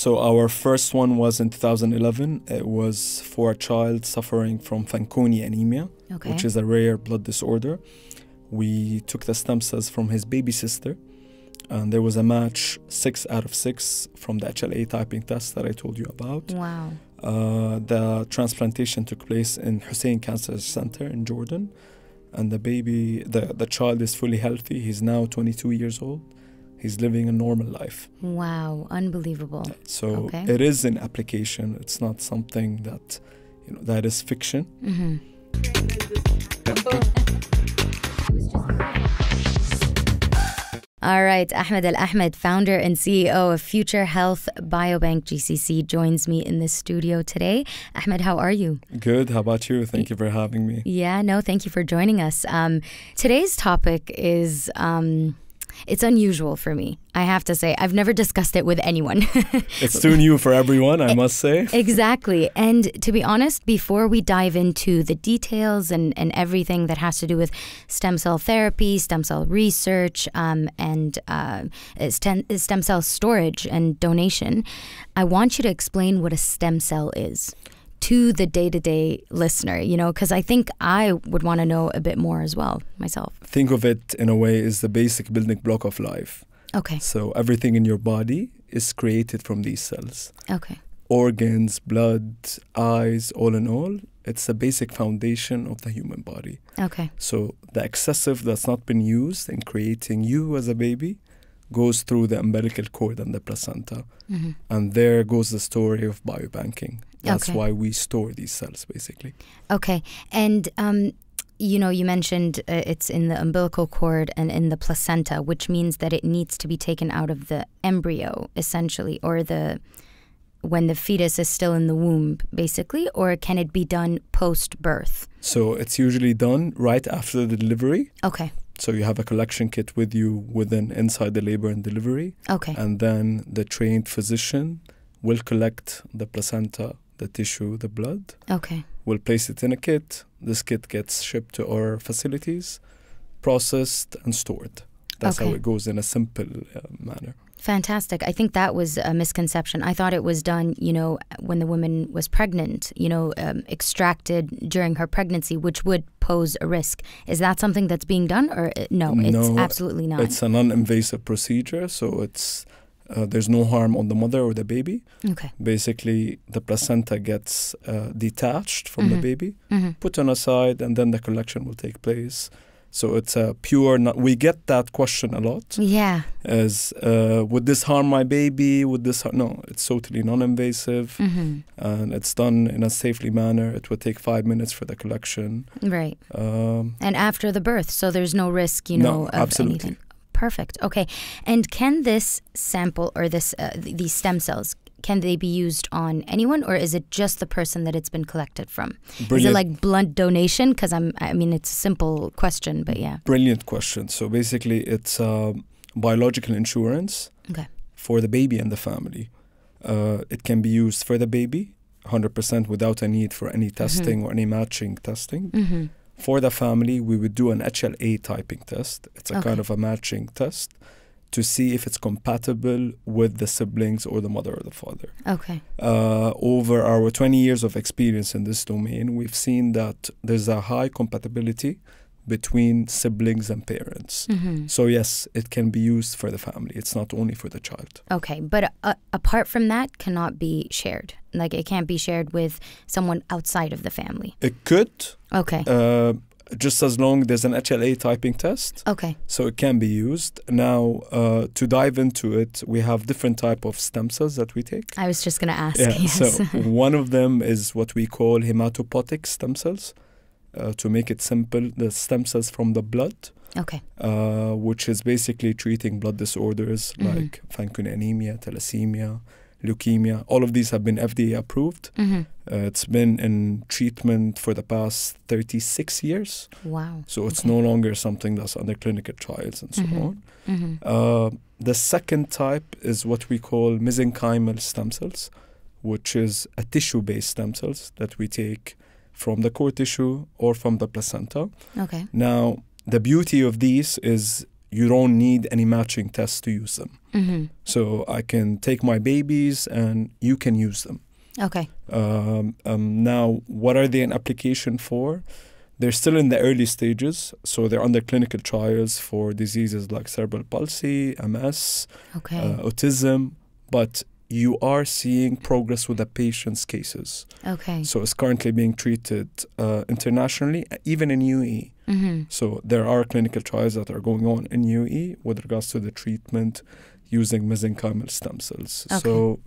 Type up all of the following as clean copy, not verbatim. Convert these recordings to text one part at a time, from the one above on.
So our first one was in 2011. It was for a child suffering from Fanconi anemia, which is a rare blood disorder. We took the stem cells from his baby sister, and there was a match 6 out of 6 from the HLA typing test that I told you about. Wow. The transplantation took place in Hussein Cancer Center in Jordan, and the baby, the child is fully healthy. He's now 22 years old. He's living a normal life. Wow, unbelievable. So it is an application. It's not something that, you know, that is fiction. All right, Ahmed Al Ahmed, founder and CEO of Future Health Biobank GCC, joins me in the studio today. Ahmed, how are you? Good, how about you? Thank you for having me. Yeah, no, thank you for joining us. Today's topic is, it's unusual for me. I have to say, I've never discussed it with anyone. It's too new for everyone, I must say. Exactly. And to be honest, before we dive into the details and everything that has to do with stem cell therapy, stem cell research, and stem cell storage and donation, I want you to explain what a stem cell is to the day-to-day listener, you know, because I think I would want to know a bit more as well myself. Think of it in a way as the basic building block of life. Okay. So everything in your body is created from these cells. Okay. Organs, blood, eyes, all in all, it's the basic foundation of the human body. Okay. So the excessive that's not been used in creating you as a baby goes through the umbilical cord and the placenta. And there goes the story of biobanking. That's why we store these cells, basically. Okay. And, you know, you mentioned it's in the umbilical cord and in the placenta, which means that it needs to be taken out of the embryo, essentially, or the when the fetus is still in the womb, basically, or can it be done post-birth? So it's usually done right after the delivery. Okay. So you have a collection kit with you inside the labor and delivery. Okay. And then the trained physician will collect the placenta, the tissue, the blood. Okay. We'll place it in a kit. This kit gets shipped to our facilities, processed and stored. That's how it goes in a simple manner. Fantastic. I think that was a misconception. I thought it was done, you know, when the woman was pregnant, you know, extracted during her pregnancy, which would pose a risk. Is that something that's being done or no, it's absolutely not? It's a non-invasive procedure. So it's there's no harm on the mother or the baby. Okay. Basically, the placenta gets detached from the baby, put on a side, and then the collection will take place. So it's a pure, we get that question a lot. Yeah. As, would this harm my baby? Would this harm? No, it's totally non-invasive. And it's done in a safely manner. It would take 5 minutes for the collection. Right. And after the birth, so there's no risk, you know, of anything. Perfect. Okay. And can this sample or this these stem cells, can they be used on anyone, or is it just the person that it's been collected from? Brilliant. Is it like blunt donation? Because I mean, it's a simple question, but yeah. Brilliant question. So basically, it's biological insurance for the baby and the family. It can be used for the baby, 100% without a need for any testing or any matching testing. For the family, we would do an HLA typing test. It's a kind of a matching test to see if it's compatible with the siblings or the mother or the father. Okay. Over our 20 years of experience in this domain, we've seen that there's a high compatibility between siblings and parents. So yes, it can be used for the family. It's not only for the child. Okay, but apart from that, cannot be shared. Like it can't be shared with someone outside of the family. It could. Okay. Just as long as there's an HLA typing test. Okay. So it can be used. Now, to dive into it, we have different type of stem cells that we take. I was just going to ask. Yeah, yes. So one of them is what we call hematopoietic stem cells. To make it simple, the stem cells from the blood. Okay. Which is basically treating blood disorders like Fanconi anemia, thalassemia, leukemia. All of these have been FDA approved. It's been in treatment for the past 36 years. Wow. So it's no longer something that's under clinical trials and so on. The second type is what we call mesenchymal stem cells, which is a tissue-based stem cells that we take from the core tissue or from the placenta. Okay. Now, the beauty of these is you don't need any matching tests to use them. Mm-hmm. So I can take my babies and you can use them. Okay. Now, what are they an application for? They're still in the early stages, so they're under clinical trials for diseases like cerebral palsy, MS, okay, autism, but you are seeing progress with the patient's cases. Okay. So it's currently being treated internationally, even in UAE. Mm-hmm. So there are clinical trials that are going on in UAE with regards to the treatment using mesenchymal stem cells. Okay. So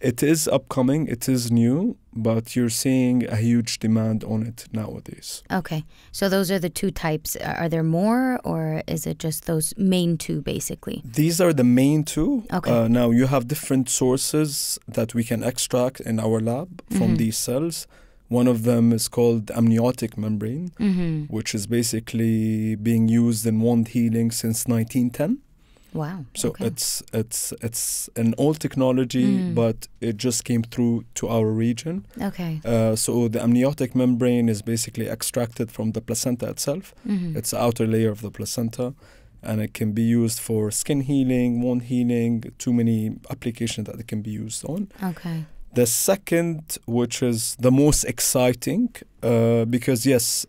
it is upcoming, it is new, but you're seeing a huge demand on it nowadays. Okay. So those are the two types. Are there more, or is it just those main two, basically? These are the main two. Okay. Now, you have different sources that we can extract in our lab from mm-hmm. these cells. One of them is called amniotic membrane, mm-hmm. which is basically being used in wound healing since 1910. Wow. So okay. it's an old technology, but it just came through to our region. Okay. So the amniotic membrane is basically extracted from the placenta itself. Mm-hmm. It's the outer layer of the placenta, and it can be used for skin healing, wound healing, too many applications that it can be used on. Okay. The second, which is the most exciting, because yes,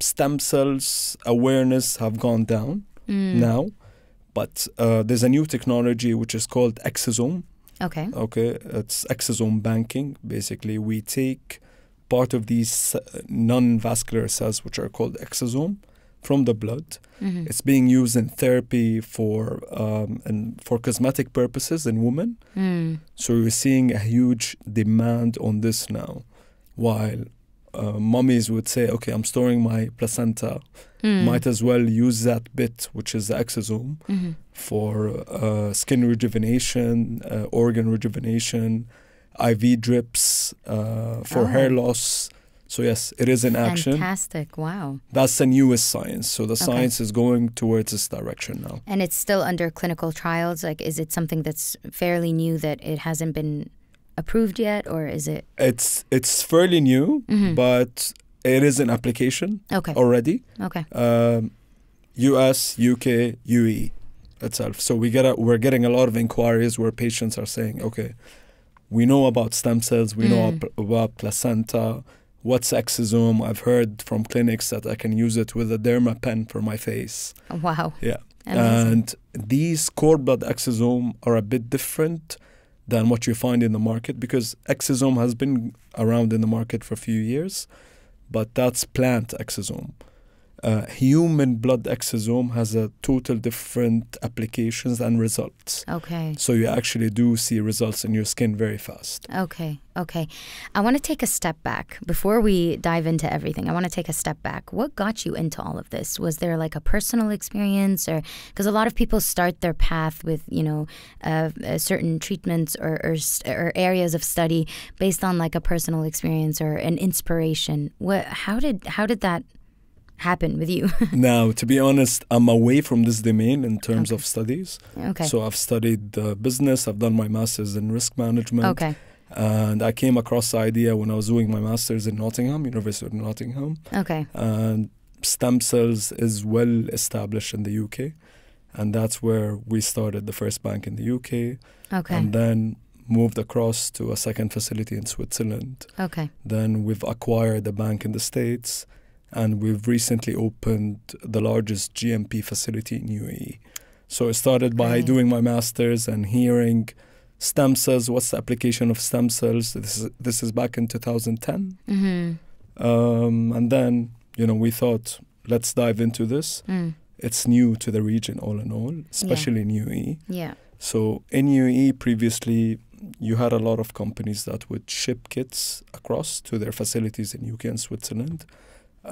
stem cells awareness have gone down now. But there's a new technology which is called exosome. Okay. Okay. It's exosome banking. Basically, we take part of these non-vascular cells, which are called exosome, from the blood. Mm-hmm. It's being used in therapy for and for cosmetic purposes in women. Mm. So we're seeing a huge demand on this now. While mummies would say, okay, I'm storing my placenta, might as well use that bit, which is the exosome, for skin rejuvenation, organ rejuvenation, IV drips, for hair loss. So yes, it is in action. Fantastic, wow. That's the newest science. So the science is going towards this direction now. And it's still under clinical trials? Like, is it something that's fairly new that it hasn't been approved yet, or is it? It's fairly new, but it is an application already. Okay. US, UK, UE itself. So we're getting a lot of inquiries where patients are saying, okay, we know about stem cells, we know about placenta. What's exosome? I've heard from clinics that I can use it with a derma pen for my face. Wow. Yeah. Amazing. And these cord blood exosome are a bit different than what you find in the market, because exosome has been around in the market for a few years, but that's plant exosome. Human blood exosome has a total different applications and results. Okay. So you actually do see results in your skin very fast. Okay, okay. I want to take a step back. Before we dive into everything, I want to take a step back. What got you into all of this? Was there like a personal experience, or because a lot of people start their path with, you know, certain treatments or areas of study based on like a personal experience or an inspiration. How did that happen with you? Now, to be honest, I'm away from this domain in terms of studies. Okay. So I've studied business. I've done my master's in risk management. Okay. And I came across the idea when I was doing my master's in Nottingham, University of Nottingham. Okay. And stem cells is well established in the UK. And that's where we started the first bank in the UK. Okay. And then moved across to a second facility in Switzerland. Okay. Then we've acquired a bank in the States. And we've recently opened the largest GMP facility in UAE. So it started by doing my master's and hearing stem cells, what's the application of stem cells? This is back in 2010. And then, you know, we thought, let's dive into this. It's new to the region all in all, especially in UAE. Yeah. So in UAE previously, you had a lot of companies that would ship kits across to their facilities in UK and Switzerland.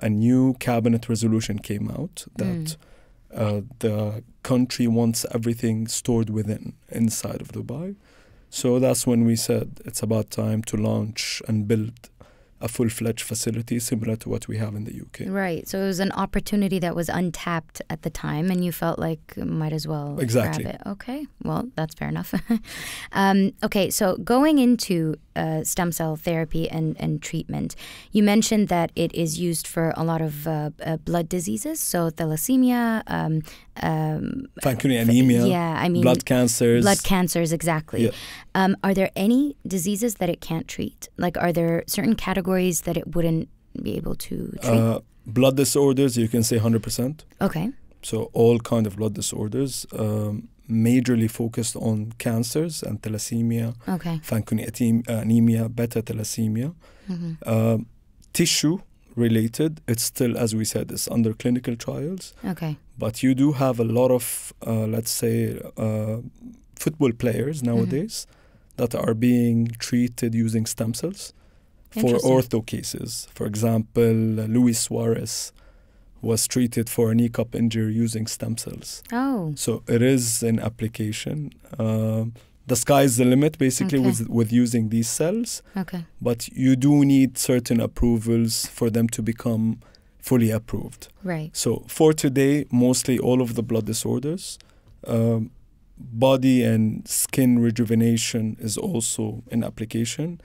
A new cabinet resolution came out that the country wants everything stored inside of Dubai. So that's when we said it's about time to launch and build a full-fledged facility similar to what we have in the UK. Right. So it was an opportunity that was untapped at the time, and you felt like might as well grab it. Okay. Well, that's fair enough. Okay. So going into stem cell therapy and treatment, you mentioned that it is used for a lot of blood diseases, so thalassemia, Fanconi anemia, blood cancers. Blood cancers, exactly. Yeah. Are there any diseases that it can't treat? Like, are there certain categories that it wouldn't be able to treat? Blood disorders, you can say 100%. Okay. So all kind of blood disorders, majorly focused on cancers and thalassemia, okay, Fanconi anemia, beta thalassemia. Mm-hmm. Tissue-related, it's still, as we said, it's under clinical trials. Okay. But you do have a lot of, let's say, football players nowadays mm-hmm. that are being treated using stem cells for ortho cases. For example, Luis Suarez was treated for a kneecap injury using stem cells. Oh. So it is an application. The sky is the limit, basically, okay, with using these cells. Okay. But you do need certain approvals for them to become fully approved. Right. So for today, mostly all of the blood disorders, body and skin rejuvenation is also an application.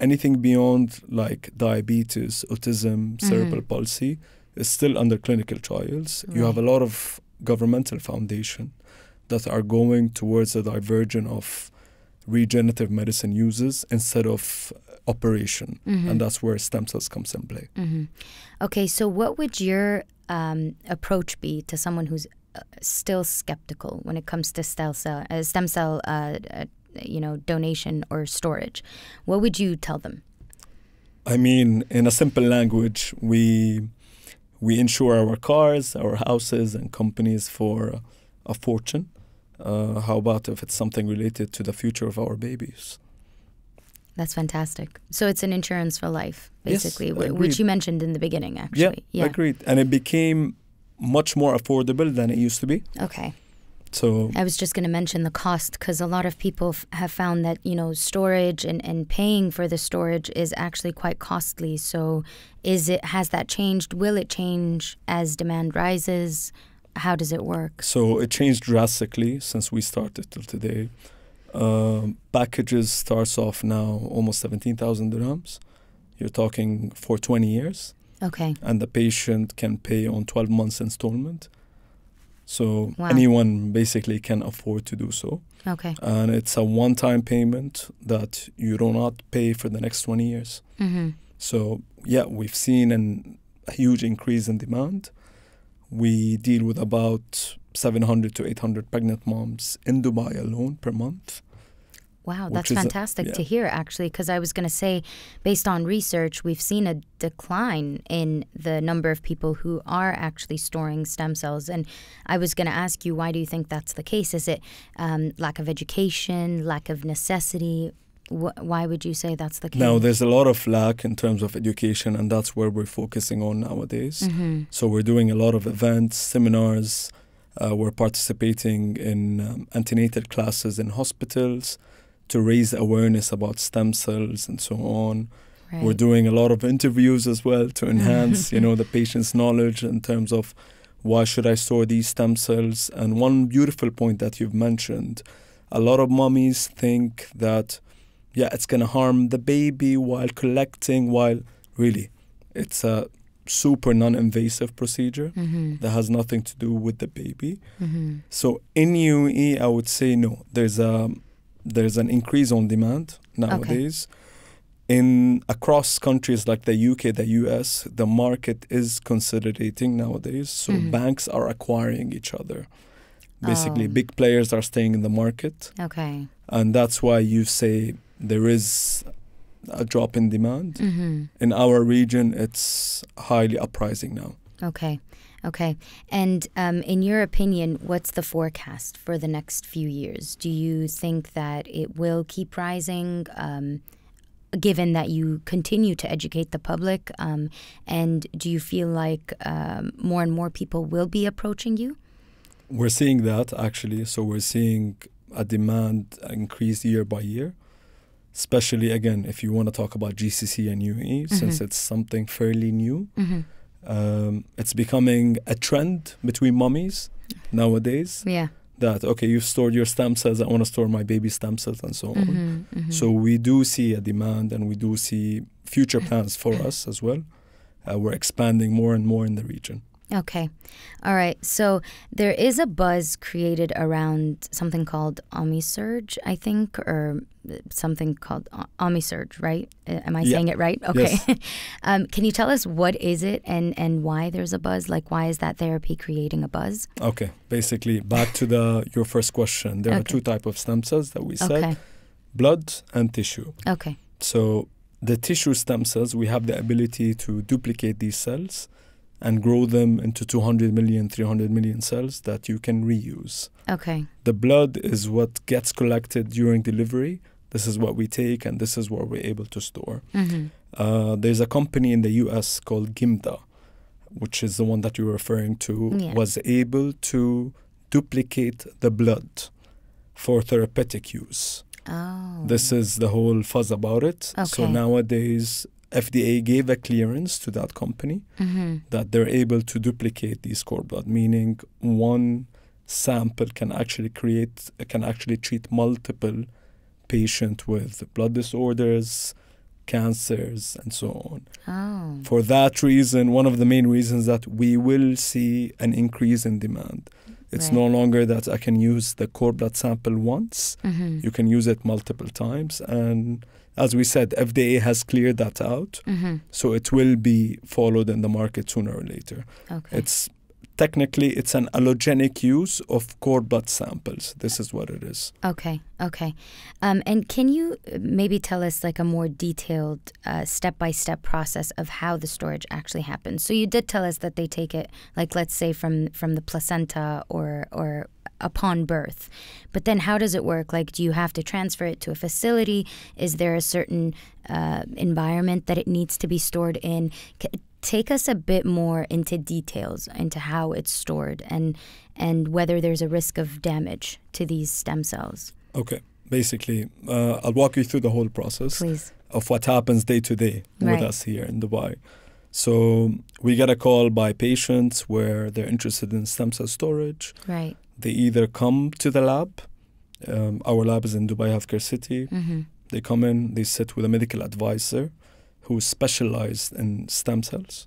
Anything beyond like diabetes, autism, mm-hmm. cerebral palsy, is still under clinical trials. Right. You have a lot of governmental foundation that are going towards a diversion of regenerative medicine uses instead of operation. Mm-hmm. And that's where stem cells comes in play. Mm-hmm. Okay, so what would your approach be to someone who's still skeptical when it comes to stem cell you know, donation or storage? What would you tell them? I mean, in a simple language, we insure our cars, our houses, and companies for a fortune. How about if it's something related to the future of our babies? That's fantastic. So it's an insurance for life, basically, yes, which you mentioned in the beginning, actually. Yeah, yeah, agreed. And it became much more affordable than it used to be. Okay. So I was just going to mention the cost, because a lot of people have found that, you know, storage and paying for the storage is actually quite costly. So has that changed? Will it change as demand rises? How does it work? So it changed drastically since we started till today. Packages starts off now almost 17,000 dirhams. You're talking for 20 years. Okay. And the patient can pay on 12 months installment. So wow, anyone basically can afford to do so. Okay. And it's a one-time payment that you do not pay for the next 20 years. Mm-hmm. So, yeah, we've seen a huge increase in demand. We deal with about 700 to 800 pregnant moms in Dubai alone per month. Wow, that's fantastic to hear, actually, because I was going to say, based on research, we've seen a decline in the number of people who are actually storing stem cells. And I was going to ask you, why do you think that's the case? Is it lack of education, lack of necessity? Why would you say that's the case? No, there's a lot of lack in terms of education, and that's where we're focusing on nowadays. Mm-hmm. So we're doing a lot of events, seminars. We're participating in antenatal classes in hospitals to raise awareness about stem cells and so on. Right. We're doing a lot of interviews as well to enhance, you know, the patient's knowledge in terms of why should I store these stem cells. And one beautiful point that you've mentioned, a lot of mommies think that, yeah, it's going to harm the baby while collecting, while really it's a super non-invasive procedure mm-hmm. that has nothing to do with the baby. Mm-hmm. So in UAE, I would say no, there's an increase on demand nowadays. Okay. Across countries like the UK, the US, the market is consolidating nowadays. So mm-hmm. banks are acquiring each other. Basically, big players are staying in the market. Okay. And that's why you say there is a drop in demand. Mm-hmm. In our region, it's highly uprising now. Okay. Okay. And in your opinion, what's the forecast for the next few years? Do you think that it will keep rising, given that you continue to educate the public? And do you feel like more and more people will be approaching you? We're seeing that, actually. So we're seeing a demand increase year by year. especially, again, if you want to talk about GCC and UAE, mm-hmm. since it's something fairly new. Mm-hmm. It's becoming a trend between mummies nowadays. Yeah. That, okay, you've stored your stem cells, I want to store my baby's stem cells, and so on. Mm-hmm, mm-hmm. So we do see a demand, and we do see future plans for us as well. We're expanding more and more in the region. Okay. All right. So there is a buzz created around something called Omisurge, I think, or something called Omisurge, right? Am I saying it right? Okay. Yes. Can you tell us what is it and why there's a buzz? Like, why is that therapy creating a buzz? Okay. Basically, back to your first question. There are two types of stem cells that we said, blood and tissue. Okay. So the tissue stem cells, we have the ability to duplicate these cells and grow them into 200 million, 300 million cells that you can reuse. Okay. The blood is what gets collected during delivery. This is what we take, and this is what we're able to store. Mm-hmm. There's a company in the US called Gimda, which is the one that you were referring to, was able to duplicate the blood for therapeutic use. Oh. This is the whole fuzz about it. Okay. So nowadays, FDA gave a clearance to that company that they're able to duplicate these cord blood, meaning one sample can actually treat multiple patients with blood disorders, cancers, and so on. Oh. For that reason, one of the main reasons that we will see an increase in demand. It's no longer that I can use the cord blood sample once. You can use it multiple times. And as we said, FDA has cleared that out. So it will be followed in the market sooner or later. Okay. Technically, it's an allogenic use of cord blood samples. This is what it is. Okay, okay. And can you maybe tell us like a more detailed step-by-step process of how the storage actually happens? So you did tell us that they take it, like let's say from the placenta or upon birth. But then how does it work? Like, do you have to transfer it to a facility? Is there a certain environment that it needs to be stored in? Take us a bit more into details, into how it's stored and whether there's a risk of damage to these stem cells. Okay. Basically, I'll walk you through the whole process of what happens day to day with us here in Dubai. So we get a call by patients where they're interested in stem cell storage. Right. They either come to the lab. Our lab is in Dubai Healthcare City. They come in, they sit with a medical advisor who specialized in stem cells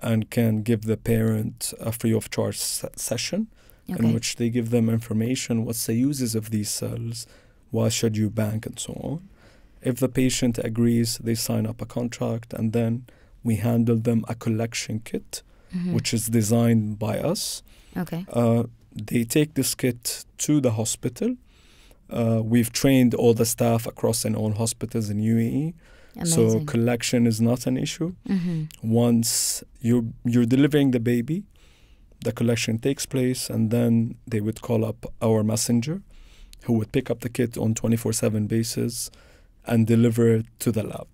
and can give the parent a free-of-charge session in which they give them information, what's the uses of these cells, why should you bank, and so on. If the patient agrees, they sign up a contract, and then we handle them a collection kit, which is designed by us. Okay. They take this kit to the hospital. We've trained all the staff across and all hospitals in UAE. Amazing. So collection is not an issue. Once you're delivering the baby, the collection takes place, and then they would call up our messenger who would pick up the kit on 24/7 basis and deliver it to the lab.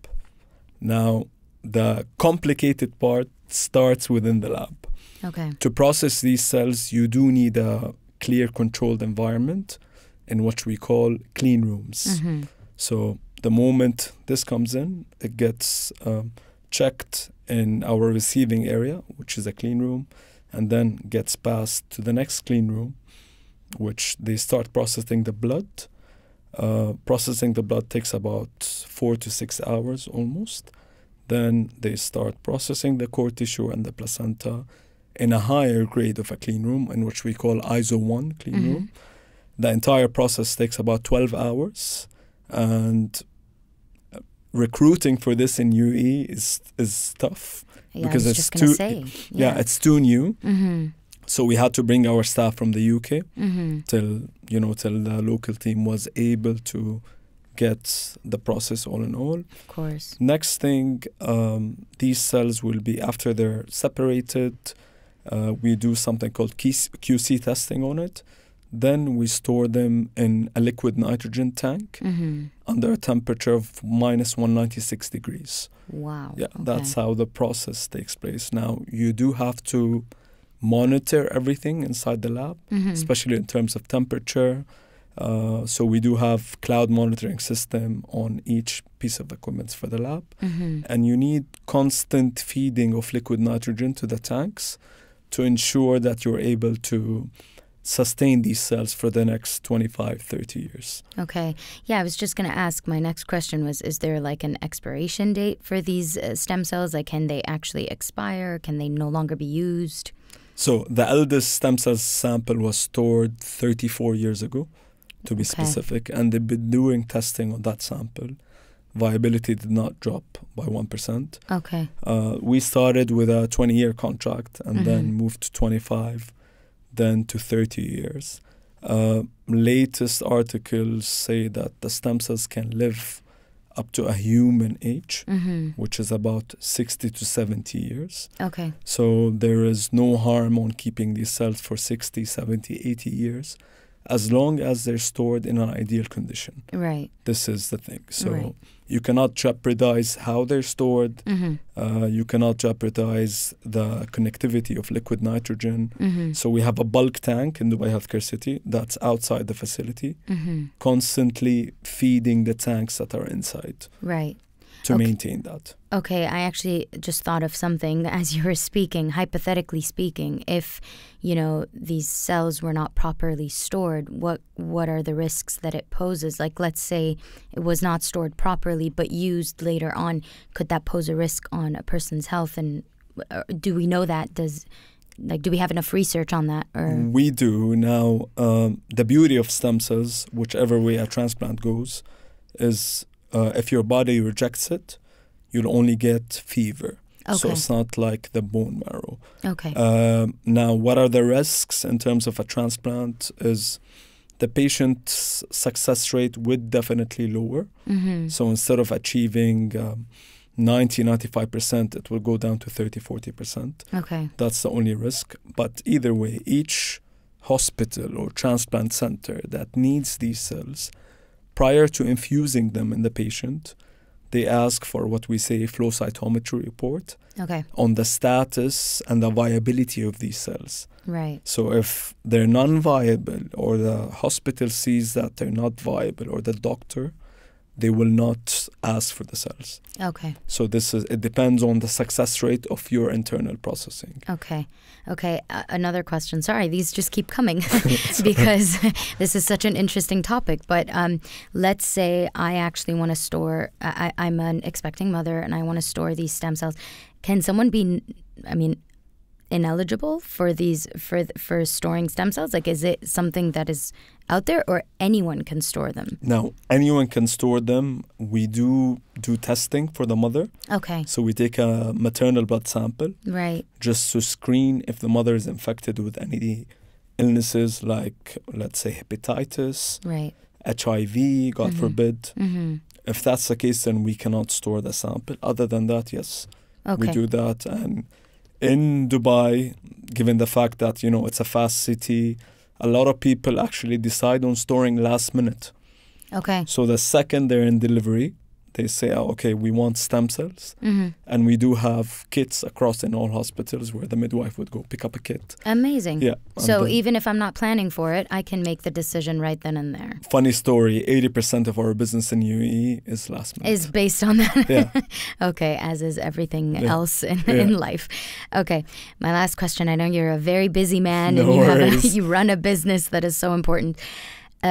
Now, the complicated part starts within the lab. Okay. To process these cells, you do need a clear, controlled environment in what we call clean rooms. So the moment this comes in, it gets checked in our receiving area, which is a clean room, and then gets passed to the next clean room, which they start processing the blood. Processing the blood takes about 4 to 6 hours almost. Then they start processing the core tissue and the placenta in a higher grade of a clean room, in which we call ISO 1 clean room. The entire process takes about 12 hours. And recruiting for this in UAE is tough because it's too it's too new. So we had to bring our staff from the UK till the local team was able to get the process all in all. Of course. Next thing, these cells will be, after they're separated, we do something called QC testing on it. Then we store them in a liquid nitrogen tank under a temperature of -196 degrees. Wow. Yeah, that's how the process takes place. Now, you do have to monitor everything inside the lab, especially in terms of temperature, So we do have cloud monitoring system on each piece of equipment for the lab. Mm-hmm. And you need constant feeding of liquid nitrogen to the tanks to ensure that you're able to sustain these cells for the next 25, 30 years. Okay. Yeah, I was just going to ask, my next question was, is there like an expiration date for these stem cells? Like, can they actually expire? Can they no longer be used? So the eldest stem cell sample was stored 34 years ago, to be specific, and they've been doing testing on that sample. Viability did not drop by 1%. Okay. We started with a 20-year contract and then moved to 25, then to 30 years. Latest articles say that the stem cells can live up to a human age, which is about 60 to 70 years. Okay. So there is no harm on keeping these cells for 60, 70, 80 years, as long as they're stored in an ideal condition. Right. This is the thing. So you cannot jeopardize how they're stored. You cannot jeopardize the connectivity of liquid nitrogen. So we have a bulk tank in Dubai Healthcare City that's outside the facility, constantly feeding the tanks that are inside. Right. To maintain that. Okay, I actually just thought of something as you were speaking. Hypothetically speaking, if, you know, these cells were not properly stored, what are the risks that it poses? Like, let's say it was not stored properly but used later on. Could that pose a risk on a person's health? And do we know that? Do we have enough research on that? Or? We do. Now, the beauty of stem cells, whichever way a transplant goes, is... if your body rejects it, you'll only get fever. Okay. So it's not like the bone marrow. Okay. Now, what are the risks in terms of a transplant is the patient's success rate would definitely lower. So instead of achieving 90-95%, it will go down to 30-40%. Okay. That's the only risk. But either way, each hospital or transplant center that needs these cells, prior to infusing them in the patient, they ask for what we say flow cytometry report on the status and the viability of these cells. Right. So if they're non-viable or the hospital sees that they're not viable or the doctor, they will not ask for the cells. Okay. So this is, it depends on the success rate of your internal processing. Okay. Okay. Another question. Sorry, these just keep coming because this is such an interesting topic. But let's say I actually want to store, I'm an expecting mother and I want to store these stem cells. Can someone be, I mean, ineligible for these, for storing stem cells? Like, is it something that is out there, or anyone can store them? No, anyone can store them. We do do testing for the mother. Okay. So we take a maternal blood sample. Right. Just to screen if the mother is infected with any illnesses like, let's say, hepatitis, HIV, God forbid. If that's the case, then we cannot store the sample. Other than that, yes, we do that. And in Dubai, given the fact that, you know, it's a fast city, a lot of people actually decide on storing last minute. Okay. So the second they're in delivery, they say, oh, okay, we want stem cells. And we do have kits across in all hospitals where the midwife would go pick up a kit. Amazing. Yeah. So then, even if I'm not planning for it, I can make the decision right then and there. Funny story, 80% of our business in UAE is last minute. Is based on that. Yeah. Okay, as is everything else in life. Okay, my last question. I know you're a very busy man and you run a business that is so important.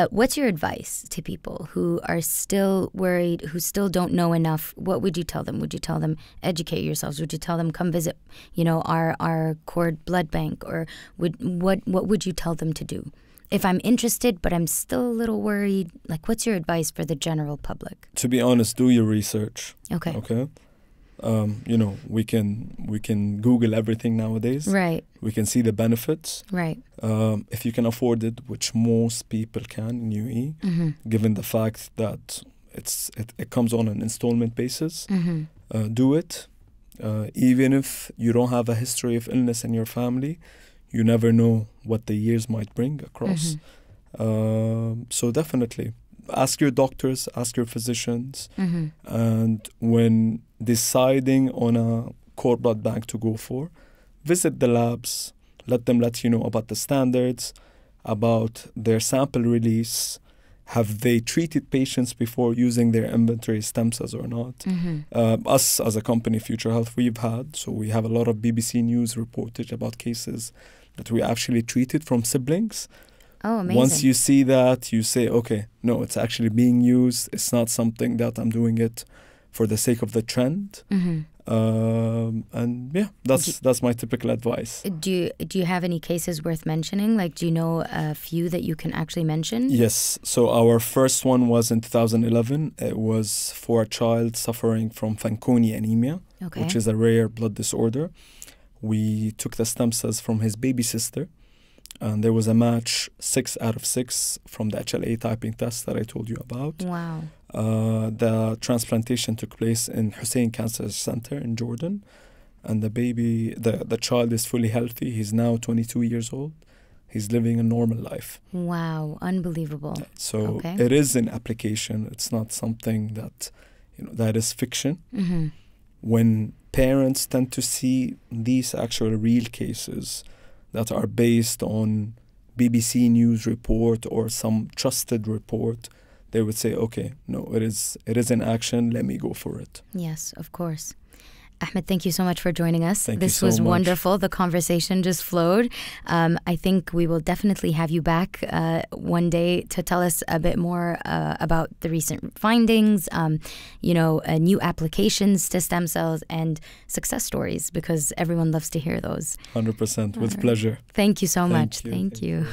What's your advice to people who are still worried, who still don't know enough? What would you tell them? Would you tell them, educate yourselves? Would you tell them, come visit, you know, our cord blood bank? Or what would you tell them to do? If I'm interested, but I'm still a little worried, like, what's your advice for the general public? To be honest, do your research. Okay. Okay. You know, we can Google everything nowadays. Right. We can see the benefits. Right. If you can afford it, which most people can in UAE, given the fact that it comes on an installment basis, do it. Even if you don't have a history of illness in your family, you never know what the years might bring across. So definitely. Ask your doctors, ask your physicians, and when deciding on a cord blood bank to go for, visit the labs, let them let you know about the standards, about their sample release, have they treated patients before using their inventory stem cells or not? Mm-hmm. Us as a company, Future Health, we've had, so we have a lot of BBC News reportage about cases that we actually treated from siblings. Oh, amazing. Once you see that, you say, okay, no, it's actually being used. It's not something that I'm doing it for the sake of the trend. Mm-hmm. And yeah, that's my typical advice. Do you have any cases worth mentioning? Like, do you know a few that you can actually mention? Yes. So our first one was in 2011. It was for a child suffering from Fanconi anemia, okay, which is a rare blood disorder. We took the stem cells from his baby sister, and there was a match 6 out of 6 from the HLA typing test that I told you about. Wow. The transplantation took place in Hussein Cancer Center in Jordan, and the baby, the child is fully healthy. He's now 22 years old. He's living a normal life. Wow, unbelievable. So okay, it is an application. It's not something that, you know, that is fiction. Mm-hmm. When parents tend to see these actual real cases that are based on BBC News report or some trusted report, they would say, okay, no, it is an action. Let me go for it. Yes, of course. Ahmed, thank you so much for joining us. This was wonderful. The conversation just flowed. I think we will definitely have you back one day to tell us a bit more about the recent findings, you know, new applications to stem cells and success stories, because everyone loves to hear those. 100%. With pleasure. Thank you so much. Thank you.